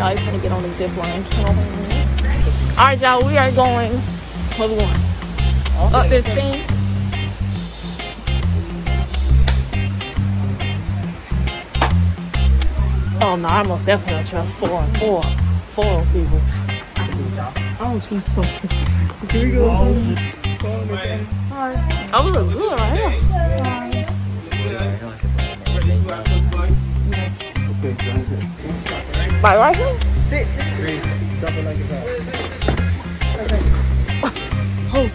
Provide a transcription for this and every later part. Y'all trying to get on the zip line. All right, y'all, we are going. Where we going? Okay. Up this thing. Oh no, I most definitely don't trust four people. I don't trust four. Here we go. Alright. Oh, we look good right here. Okay. By right here? Six. Double like it's out. Oh.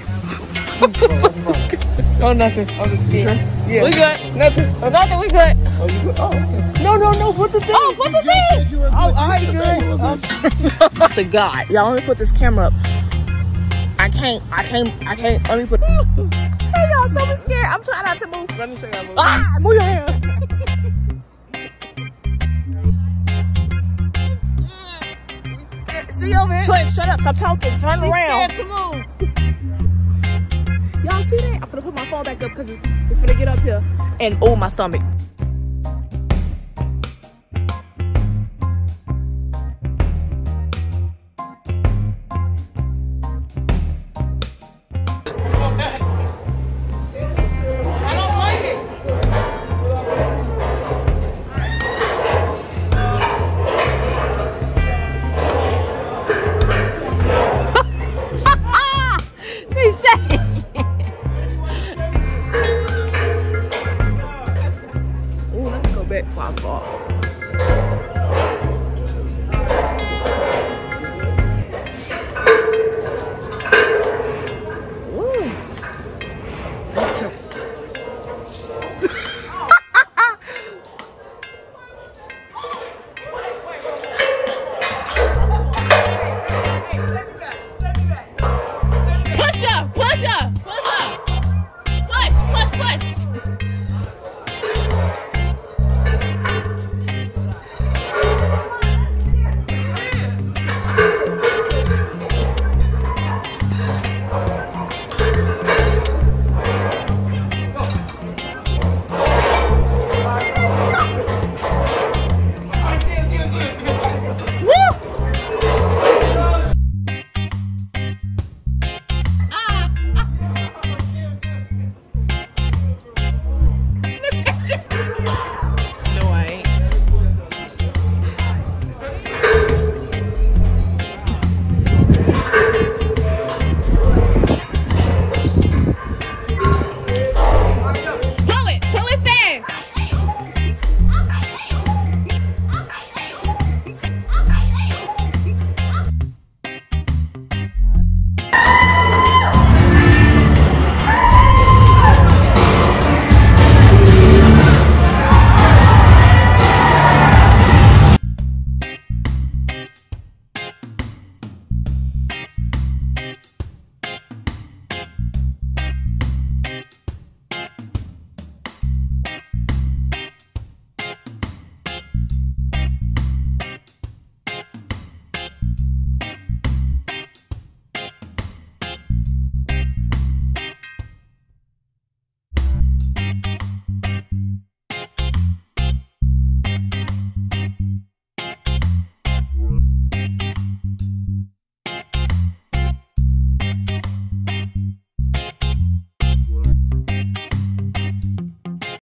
Oh, nothing. I'm just scared. Yeah. We good. Nothing. We good. Oh, you good? Oh, okay. No. What the thing? Oh, what the thing? Oh, I ain't good. To God, y'all, let me put this camera up. I can't. Let me put. Hey, y'all, so we scared. I'm trying not to move. Let me show y'all. Move your hair. She over here. Cliff, shut up. Stop talking. Turn around. She's scared to move. Y'all see that? I'm gonna put my phone back up because it's gonna get up here. And oh, my stomach. Back for our ball.